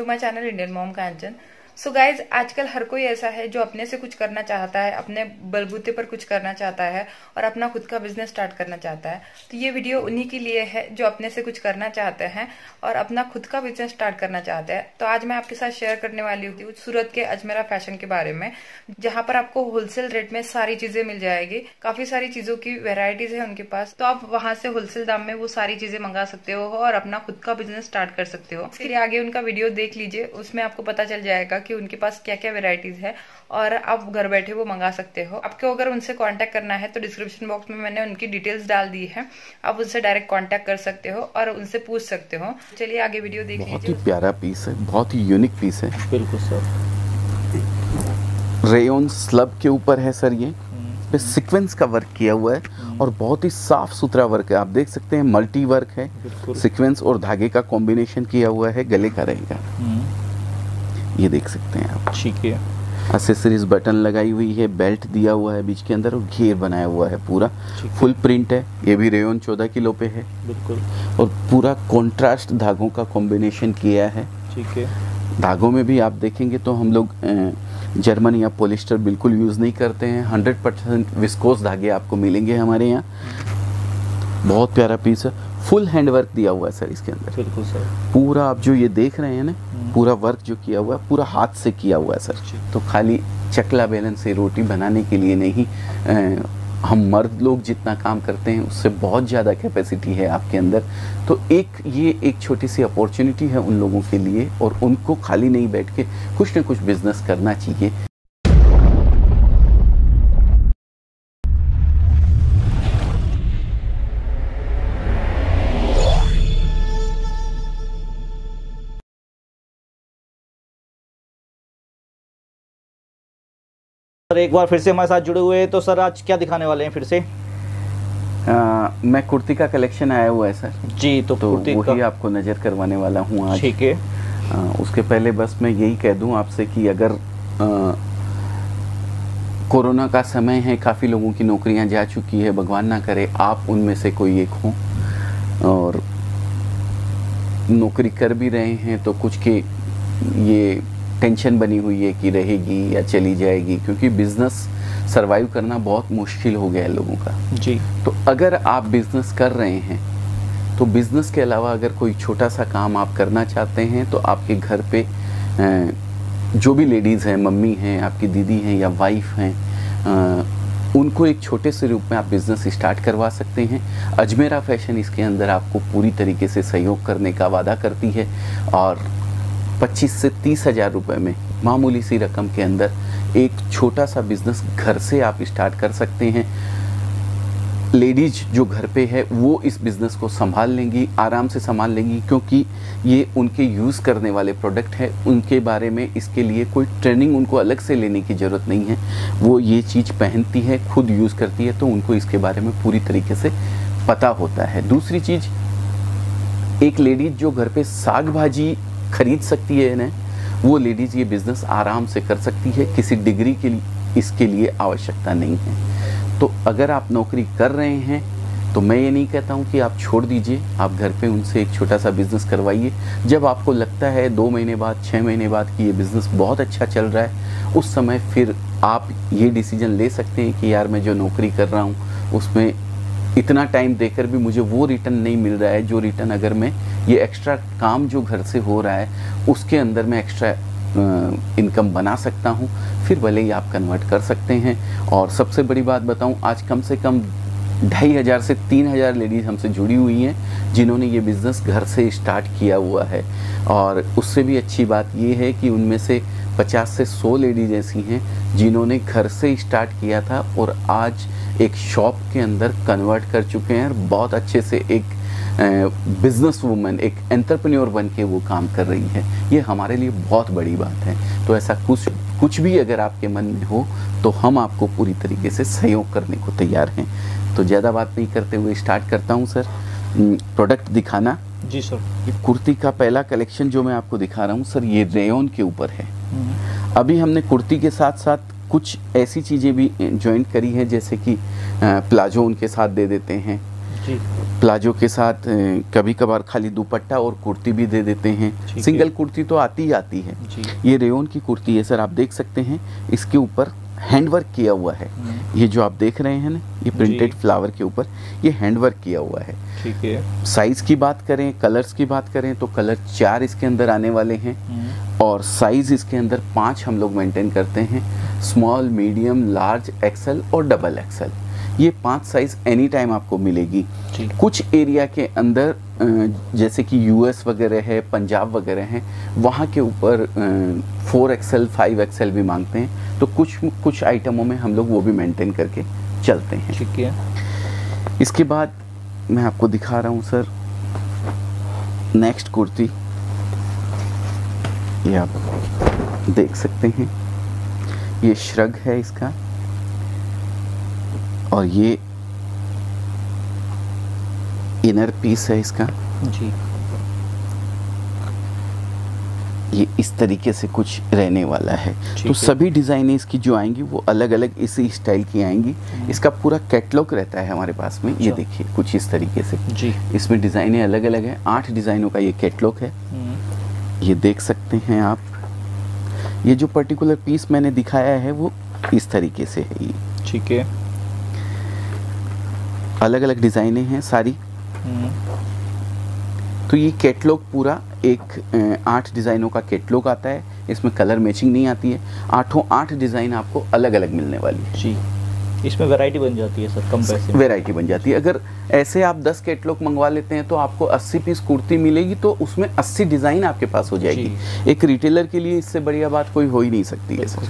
To my channel Indian mom Kanchan. So guys, आजकल हर कोई ऐसा है जो अपने से कुछ करना चाहता है, अपने बलबूते पर कुछ करना चाहता है और अपना खुद का बिजनेस स्टार्ट करना चाहता है। तो ये वीडियो उन्हीं के लिए है जो अपने से कुछ करना चाहते हैं और अपना खुद का बिजनेस स्टार्ट करना चाहते हैं। तो आज मैं आपके साथ शेयर करने वाली हूँ सूरत के अजमेरा फैशन के बारे में, जहाँ पर आपको होलसेल रेट में सारी चीजें मिल जाएगी। काफी सारी चीजों की वेराइटीज है उनके पास, तो आप वहाँ से होलसेल दाम में वो सारी चीजें मंगा सकते हो और अपना खुद का बिजनेस स्टार्ट कर सकते हो। फिर आगे उनका वीडियो देख लीजिए, उसमें आपको पता चल जाएगा कि उनके पास क्या क्या वेराइटीज है और आप घर बैठे वो मंगा सकते हो। आपको अगर उनसे कांटेक्ट करना है तो डिस्क्रिप्शन बॉक्स में मैंने उनकी डिटेल्स डाल दी है, आप उनसे डायरेक्ट कांटेक्ट कर सकते हो और उनसे पूछ सकते हो। चलिए आगे वीडियो देखिए। बहुत ही प्यारा पीस है, बहुत ही यूनिक पीस है। बिल्कुल सर, रेयन स्लब के ऊपर है सर, ये पे सीक्वेंस का वर्क किया हुआ है और बहुत ही साफ सुथरा वर्क है। आप देख सकते हैं मल्टी वर्क है, सीक्वेंस और धागे का कॉम्बिनेशन किया हुआ है। गले का रहेगा, ये देख सकते हैं आप। ठीक है, एक्सेसरीज बटन लगाई हुई है, बेल्ट दिया हुआ है बीच के अंदर और घेर बनाया हुआ है, पूरा फुल प्रिंट है। ये भी रेयन 14 किलो पे है। बिल्कुल, और पूरा कॉन्ट्रास्ट धागों का कॉम्बिनेशन किया है। ठीक है, धागों में भी आप देखेंगे तो हम लोग जर्मन या पॉलिस्टर बिल्कुल यूज़ नहीं करते हैं। 100% विस्कोस धागे आपको मिलेंगे हमारे यहाँ। बहुत प्यारा पीस है, फुल हैंड वर्क दिया हुआ है सर इसके अंदर। बिल्कुल सर, पूरा आप जो ये देख रहे हैं ना, पूरा वर्क जो किया हुआ है पूरा हाथ से किया हुआ है सर। तो खाली चकला बेलन से रोटी बनाने के लिए नहीं, हम मर्द लोग जितना काम करते हैं उससे बहुत ज़्यादा कैपेसिटी है आपके अंदर। तो एक ये एक छोटी सी अपॉर्चुनिटी है उन लोगों के लिए और उनको खाली नहीं बैठ के कुछ ना कुछ बिजनेस करना चाहिए। सर एक बार फिर से हमारे साथ जुड़े हुए हैं, तो सर आज क्या दिखाने वाले हैं फिर से? मैं कुर्ती का कलेक्शन आया हुआ है सर जी, तो वही आपको नज़र करवाने वाला हूँ आज। ठीक है, उसके पहले बस मैं यही कह दूँ आपसे कि अगर कोरोना का समय है, काफ़ी लोगों की नौकरियाँ जा चुकी है, भगवान ना करे आप उनमें से कोई एक हों और नौकरी कर भी रहे हैं, तो कुछ के ये टेंशन बनी हुई है कि रहेगी या चली जाएगी, क्योंकि बिज़नेस सरवाइव करना बहुत मुश्किल हो गया है लोगों का जी। तो अगर आप बिज़नेस कर रहे हैं तो बिज़नेस के अलावा अगर कोई छोटा सा काम आप करना चाहते हैं, तो आपके घर पे जो भी लेडीज़ हैं, मम्मी हैं, आपकी दीदी हैं या वाइफ हैं, उनको एक छोटे से रूप में आप बिज़नेस स्टार्ट करवा सकते हैं। अजमेरा फैशन इसके अंदर आपको पूरी तरीके से सहयोग करने का वादा करती है और 25 से 30 हज़ार रुपये में मामूली सी रकम के अंदर एक छोटा सा बिज़नेस घर से आप स्टार्ट कर सकते हैं। लेडीज जो घर पे है वो इस बिज़नेस को संभाल लेंगी, आराम से संभाल लेंगी, क्योंकि ये उनके यूज़ करने वाले प्रोडक्ट है। उनके बारे में इसके लिए कोई ट्रेनिंग उनको अलग से लेने की ज़रूरत नहीं है, वो ये चीज़ पहनती है, खुद यूज़ करती है, तो उनको इसके बारे में पूरी तरीके से पता होता है। दूसरी चीज़, एक लेडीज जो घर पर साग भाजी खरीद सकती है ना, वो लेडीज़ ये बिज़नेस आराम से कर सकती है, किसी डिग्री के लिए इसके लिए आवश्यकता नहीं है। तो अगर आप नौकरी कर रहे हैं तो मैं ये नहीं कहता हूँ कि आप छोड़ दीजिए, आप घर पे उनसे एक छोटा सा बिज़नेस करवाइए। जब आपको लगता है 2 महीने बाद, 6 महीने बाद कि ये बिज़नेस बहुत अच्छा चल रहा है, उस समय फिर आप ये डिसीज़न ले सकते हैं कि यार मैं जो नौकरी कर रहा हूँ उसमें इतना टाइम देकर भी मुझे वो रिटर्न नहीं मिल रहा है जो रिटर्न अगर मैं ये एक्स्ट्रा काम जो घर से हो रहा है उसके अंदर मैं एक्स्ट्रा इनकम बना सकता हूँ, फिर भले ही आप कन्वर्ट कर सकते हैं। और सबसे बड़ी बात बताऊँ, आज कम से कम 2500 से 3000 लेडीज़ हमसे जुड़ी हुई हैं जिन्होंने ये बिज़नेस घर से स्टार्ट किया हुआ है। और उससे भी अच्छी बात ये है कि उनमें से 50 से 100 लेडीज ऐसी हैं जिन्होंने घर से स्टार्ट किया था और आज एक शॉप के अंदर कन्वर्ट कर चुके हैं और बहुत अच्छे से एक बिज़नेस वूमेन, एक एंटरप्रेन्योर बन के वो काम कर रही है। ये हमारे लिए बहुत बड़ी बात है। तो ऐसा कुछ भी अगर आपके मन में हो तो हम आपको पूरी तरीके से सहयोग करने को तैयार हैं। तो ज़्यादा बात नहीं करते हुए स्टार्ट करता हूँ सर प्रोडक्ट दिखाना। जी सर, ये कुर्ती का पहला कलेक्शन जो मैं आपको दिखा रहा हूँ सर, ये रेयन के ऊपर है। अभी हमने कुर्ती के साथ साथ कुछ ऐसी चीज़ें भी ज्वाइन करी हैं, जैसे कि प्लाजो उनके साथ दे देते हैं जी। प्लाजो के साथ कभी कभार खाली दुपट्टा और कुर्ती भी दे देते हैं। सिंगल कुर्ती तो आती ही आती है। ये रेयन की कुर्ती है सर, आप देख सकते हैं इसके ऊपर हैंडवर्क किया हुआ है। ये जो आप देख रहे हैं ना, ये प्रिंटेड फ्लावर के ऊपर ये हैंडवर्क किया हुआ है। ठीक है। साइज़ की बात करें, कलर्स की बात करें तो कलर 4 इसके अंदर आने वाले हैं और साइज़ इसके अंदर 5 हम लोग मेंटेन करते हैं, स्मॉल, मीडियम, लार्ज, एक्सेल और डबल एक्सेल। ये 5 साइज़ एनी टाइम आपको मिलेगी। कुछ एरिया के अंदर जैसे कि यूएस वगैरह है, पंजाब वगैरह हैं, वहाँ के ऊपर 4XL, 5XL भी मांगते हैं, तो कुछ आइटमों में हम लोग वो भी मेंटेन करके चलते हैं। ठीक है। इसके बाद मैं आपको दिखा रहा हूँ सर नेक्स्ट कुर्ती, ये आप देख सकते हैं, ये श्रग है इसका और ये इनर पीस है इसका जी। ये इस तरीके से कुछ रहने वाला है। तो सभी डिज़ाइनें इसकी जो आएंगी वो अलग अलग इसी स्टाइल की आएंगी। इसका पूरा कैटलॉग रहता है हमारे पास में। ये देखिए कुछ इस तरीके से जी, इसमें डिज़ाइनें अलग अलग हैं। 8 डिज़ाइनों का ये कैटलॉग है, ये देख सकते हैं आप। ये जो पर्टिकुलर पीस मैंने दिखाया है वो इस तरीके से है ये। ठीक है। अलग अलग डिज़ाइनें हैं सारी। तो ये कैटलॉग पूरा एक 8 डिज़ाइनों का कैटलॉग आता है। इसमें कलर मैचिंग नहीं आती है। 8 डिज़ाइन आपको अलग अलग मिलने वाली है जी। इसमें वैरायटी बन जाती है सर, कम पैसे वैरायटी बन जाती है। अगर ऐसे आप 10 कैटलॉग मंगवा लेते हैं तो आपको 80 पीस कुर्ती मिलेगी, तो उसमें 80 डिज़ाइन आपके पास हो जाएगी। एक रिटेलर के लिए इससे बढ़िया बात कोई हो ही नहीं सकती है सर।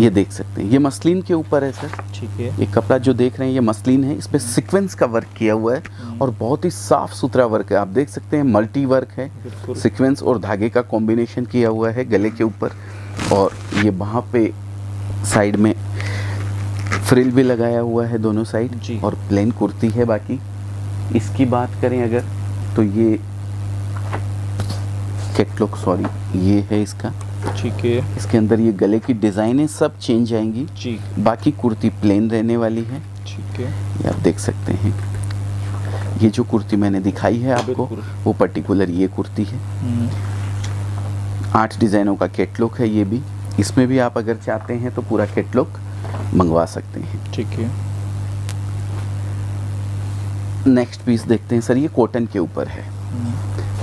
ये देख सकते हैं, ये मसलिन के ऊपर है सर। ठीक है। ये कपड़ा जो देख रहे हैं ये मसलिन है, इस पर सिक्वेंस का वर्क किया हुआ है और बहुत ही साफ सुथरा वर्क है। आप देख सकते हैं मल्टी वर्क है, सिक्वेंस और धागे का कॉम्बिनेशन किया हुआ है गले के ऊपर, और ये वहाँ पे साइड में फ्रिल भी लगाया हुआ है दोनों साइड, और प्लेन कुर्ती है। बाकी इसकी बात करें अगर तो ये कैटलॉग सॉरी ये है इसका। ठीक है। इसके अंदर ये गले की डिजाइनें सब चेंज आएंगी जी। बाकी कुर्ती प्लेन रहने वाली है। ठीक है। ये आप देख सकते हैं, ये जो कुर्ती मैंने दिखाई है आपको वो पर्टिकुलर ये कुर्ती है। 8 डिजाइनों का कैटलॉग है ये भी। इसमें भी आप अगर चाहते हैं तो पूरा कैटलॉग मंगवा सकते हैं। ठीक है। नेक्स्ट पीस देखते हैं सर, ये कॉटन के ऊपर है।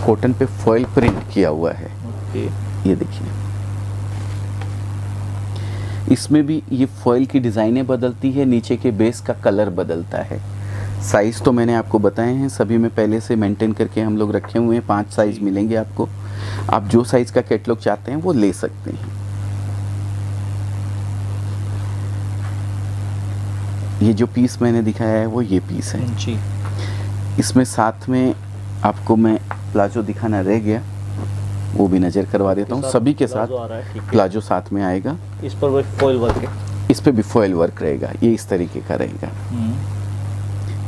कॉटन पे फॉइल प्रिंट किया हुआ है। ओके। ये देखिए, इसमें भी ये फॉइल की डिज़ाइनें बदलती है, नीचे के बेस का कलर बदलता है। साइज़ तो मैंने आपको बताए हैं, सभी में पहले से मेंटेन करके हम लोग रखे हुए हैं। 5 साइज़ मिलेंगे आपको। आप जो साइज़ का कैटलॉग चाहते हैं वो ले सकते हैं। ये जो पीस मैंने दिखाया है वो ये पीस है जी। इसमें साथ में आपको मैं प्लाजो दिखाना रह गया, वो भी नज़र करवा देता हूँ। सभी के साथ प्लाजो साथ में आएगा। इस पर भी फॉइल वर्क है, इस पर भी फॉइल वर्क रहेगा। ये इस तरीके का रहेगा,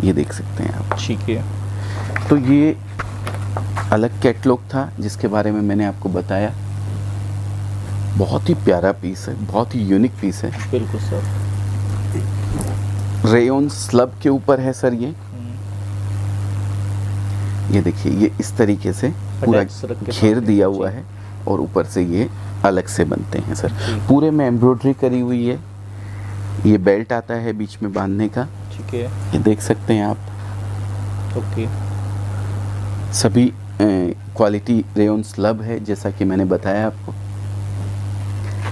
ये देख सकते हैं आप। ठीक है। तो ये अलग कैटलॉग था जिसके बारे में मैंने आपको बताया। बहुत ही प्यारा पीस है, बहुत ही यूनिक पीस है। बिल्कुल सर। रेयन स्लब के ऊपर है सर ये देखिए, ये इस तरीके से पूरा घेर दिया हुआ है और ऊपर से ये अलग से बनते हैं सर। पूरे में एम्ब्रॉयडरी करी हुई है। ये बेल्ट आता है बीच में बांधने का। ठीक है। ये देख सकते हैं आप। ओके। सभी क्वालिटी रेयन स्लब है, जैसा कि मैंने बताया आपको।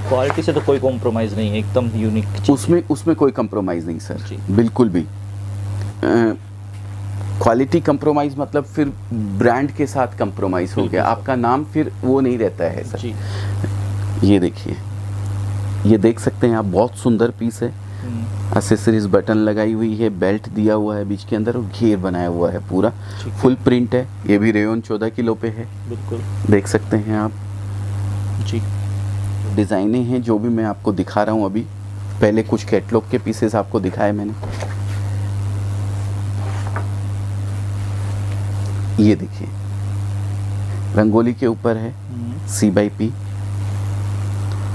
क्वालिटी से तो कोई कॉम्प्रोमाइज़ नहीं है, एकदम यूनिक। उसमें कोई कॉम्प्रोमाइज़ नहीं सर, बिल्कुल भी। क्वालिटी कंप्रोमाइज़ मतलब फिर ब्रांड के साथ कंप्रोमाइज़ हो गया, आपका नाम फिर वो नहीं रहता है सर जी। ये देखिए, ये देख सकते हैं आप, बहुत सुंदर पीस है। एक्सेसरीज बटन लगाई हुई है, बेल्ट दिया हुआ है बीच के अंदर और घेर बनाया हुआ है पूरा, फुल प्रिंट है। ये भी रेयन 14 किलो पे है। बिल्कुल देख सकते हैं आप जी। डिज़ाइनें हैं जो भी मैं आपको दिखा रहा हूँ अभी। पहले कुछ कैटलॉग के पीसेस आपको दिखाए मैंने। ये देखिए, रंगोली के ऊपर है, CYP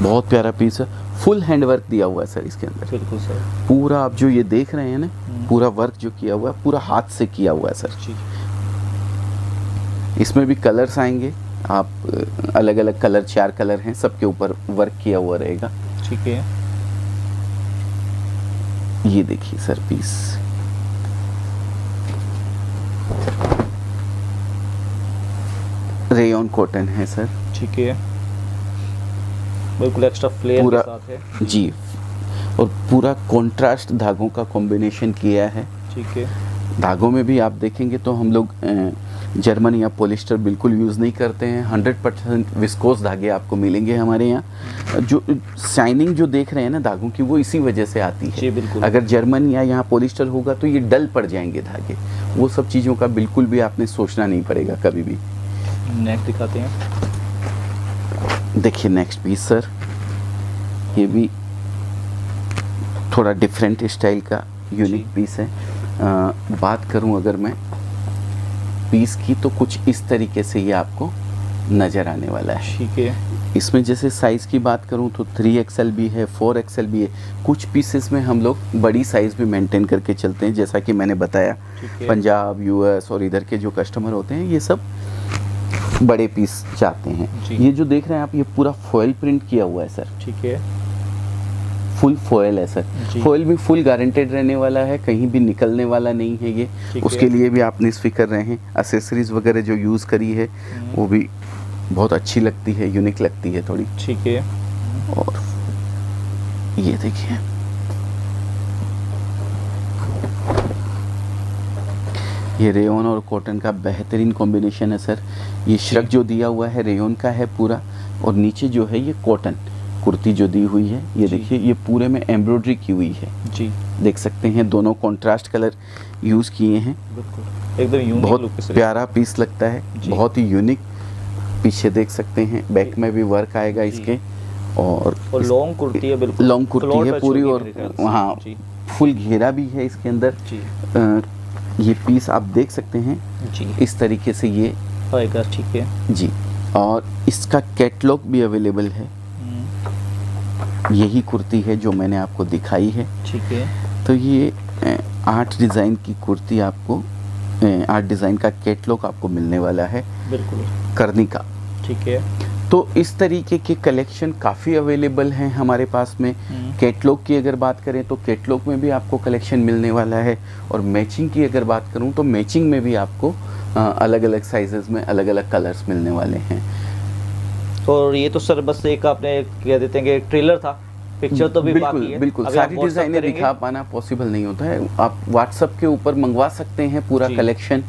बहुत प्यारा पीस है, फुल हैंड वर्क दिया हुआ है सर इसके अंदर। बिल्कुल सर, पूरा आप जो ये देख रहे हैं ना, पूरा वर्क जो किया हुआ है पूरा हाथ से किया हुआ है सर। इसमें भी कलर्स आएंगे, आप अलग अलग कलर, 4 कलर हैं, सबके ऊपर वर्क किया हुआ रहेगा। ठीक है, ये देखिए सर पीस, रेयन कॉटन है सर। ठीक है, बिल्कुल एक्स्ट्रा फ्लेयर के साथ है जी, और पूरा कंट्रास्ट धागों का कॉम्बिनेशन किया है। ठीक है, धागों में भी आप देखेंगे तो हम लोग जर्मन या पॉलिस्टर बिल्कुल यूज़ नहीं करते हैं, 100% विस्कोस धागे आपको मिलेंगे हमारे यहाँ। जो शाइनिंग जो देख रहे हैं ना धागों की, वो इसी वजह से आती है। बिल्कुल, अगर जर्मन या यहाँ पॉलिस्टर होगा तो ये डल पड़ जाएंगे धागे। वो सब चीज़ों का बिल्कुल भी आपने सोचना नहीं पड़ेगा कभी भी। नेक्स्ट दिखाते हैं, देखिए नेक्स्ट पीस सर, ये भी थोड़ा डिफरेंट स्टाइल का यूनिक पीस है। बात करूं अगर मैं पीस की, तो कुछ इस तरीके से ये आपको नज़र आने वाला है। ठीक है, इसमें जैसे साइज़ की बात करूं तो 3XL भी है, 4XL भी है। कुछ पीसेस में हम लोग बड़ी साइज़ भी मेंटेन करके चलते हैं, जैसा कि मैंने बताया पंजाब, US और इधर के जो कस्टमर होते हैं ये सब बड़े पीस चाहते हैं। ये जो देख रहे हैं आप, ये पूरा फॉयल प्रिंट किया हुआ है सर। ठीक है, फुल फॉयल है सर। फॉयल भी फुल गारंटेड रहने वाला है, कहीं भी निकलने वाला नहीं है ये। उसके लिए भी आप निश्चित कर रहे हैं। एक्सेसरीज वगैरह जो यूज़ करी है वो भी बहुत अच्छी लगती है, यूनिक लगती है थोड़ी। ठीक है, और ये देखिए ये रेयन और कॉटन का बेहतरीन कॉम्बिनेशन है सर। ये श्रग जो दिया हुआ है रेयन का है पूरा, और नीचे जो है ये कॉटन कुर्ती जो दी हुई है। ये देखिए, ये पूरे में एम्ब्रॉयडरी की हुई है जी, देख सकते हैं। दोनों कंट्रास्ट कलर यूज़ किए हैं, बिल्कुल एकदम यूनिक, बहुत प्यारा पीस लगता है, बहुत ही यूनिक। पीछे देख सकते हैं बैक में भी वर्क आएगा इसके, और लॉन्ग कुर्ती है, बिल्कुल लॉन्ग कुर्ती है पूरी, और वहाँ फुल घेरा भी है इसके अंदर। ये पीस आप देख सकते हैं इस तरीके से ये आएगा। ठीक है जी, और इसका कैटलॉग भी अवेलेबल है। यही कुर्ती है जो मैंने आपको दिखाई है। ठीक है, तो ये 8 डिज़ाइन की कुर्ती आपको, 8 डिज़ाइन का कैटलॉग आपको मिलने वाला है, बिल्कुल करनी का। ठीक है, तो इस तरीके के कलेक्शन काफ़ी अवेलेबल हैं हमारे पास में। कैटलॉग की अगर बात करें तो कैटलॉग में भी आपको कलेक्शन मिलने वाला है, और मैचिंग की अगर बात करूं तो मैचिंग में भी आपको अलग अलग साइजेस में अलग अलग कलर्स मिलने वाले हैं। और ये तो सर बस एक आपने कह देते हैं कि ट्रेलर था, पिक्चर तो भी बाकी है। बिल्कुल, सारी डिज़ाइनें दिखा पाना पॉसिबल नहीं होता है। आप व्हाट्सएप के ऊपर मंगवा सकते हैं पूरा कलेक्शन,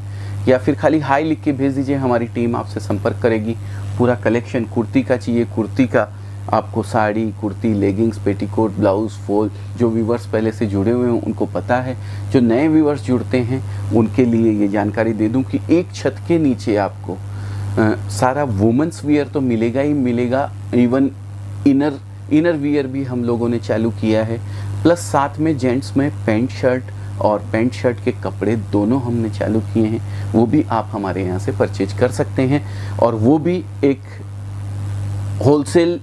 या फिर खाली हाई लिख के भेज दीजिए, हमारी टीम आपसे संपर्क करेगी। पूरा कलेक्शन कुर्ती का चाहिए, कुर्ती का आपको sari, kurti, leggings, petticoat, blouse, fall, जो व्यूवर्स पहले से जुड़े हुए हैं उनको पता है, जो नए व्यूवर्स जुड़ते हैं उनके लिए ये जानकारी दे दूं कि एक छत के नीचे आपको सारा वुमेंस वियर तो मिलेगा ही मिलेगा, इवन इनर वियर भी हम लोगों ने चालू किया है, प्लस साथ में जेंट्स में पैंट शर्ट और पैंट शर्ट के कपड़े दोनों हमने चालू किए हैं, वो भी आप हमारे यहाँ से परचेज कर सकते हैं, और वो भी एक होलसेल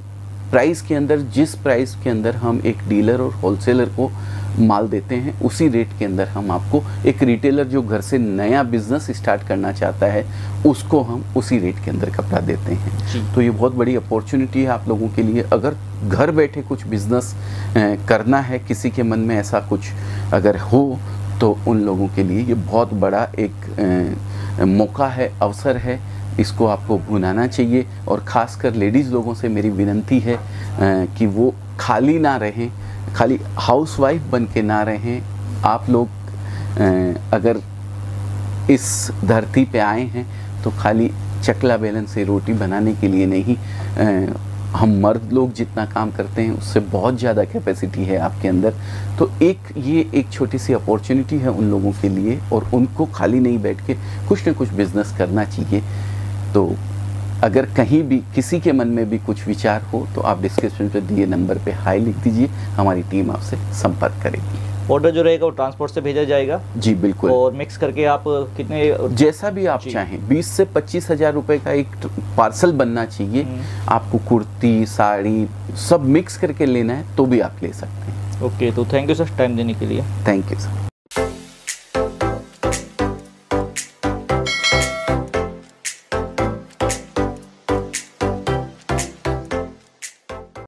प्राइस के अंदर, जिस प्राइस के अंदर हम एक डीलर और होलसेलर को माल देते हैं उसी रेट के अंदर हम आपको, एक रिटेलर जो घर से नया बिजनेस स्टार्ट करना चाहता है उसको हम उसी रेट के अंदर कपड़ा देते हैं। तो ये बहुत बड़ी अपॉर्चुनिटी है आप लोगों के लिए। अगर घर बैठे कुछ बिजनेस करना है, किसी के मन में ऐसा कुछ अगर हो, तो उन लोगों के लिए ये बहुत बड़ा एक मौका है, अवसर है, इसको आपको भुनाना चाहिए। और ख़ासकर लेडीज़ लोगों से मेरी विनती है कि वो खाली ना रहें, खाली हाउसवाइफ बन के ना रहें। आप लोग अगर इस धरती पे आए हैं तो खाली चकला बेलन से रोटी बनाने के लिए नहीं, हम मर्द लोग जितना काम करते हैं उससे बहुत ज़्यादा कैपेसिटी है आपके अंदर। तो ये एक छोटी सी अपॉर्चुनिटी है उन लोगों के लिए, और उनको खाली नहीं बैठ के कुछ ना कुछ बिज़नेस करना चाहिए। तो अगर कहीं भी किसी के मन में भी कुछ विचार हो तो आप डिस्क्रिप्शन पर दिए नंबर पे हाई लिख दीजिए, हमारी टीम आपसे संपर्क करेगी। ऑर्डर जो रहेगा वो ट्रांसपोर्ट से भेजा जाएगा। जी बिल्कुल। और मिक्स करके आप कितने जैसा भी आप चाहें 20 से 25 हज़ार रुपये का एक पार्सल बनना चाहिए। आपको कुर्ती साड़ी सब मिक्स करके लेना है तो भी आप ले सकते हैं। ओके, तो थैंक यू सर टाइम देने के लिए। Thank you sir.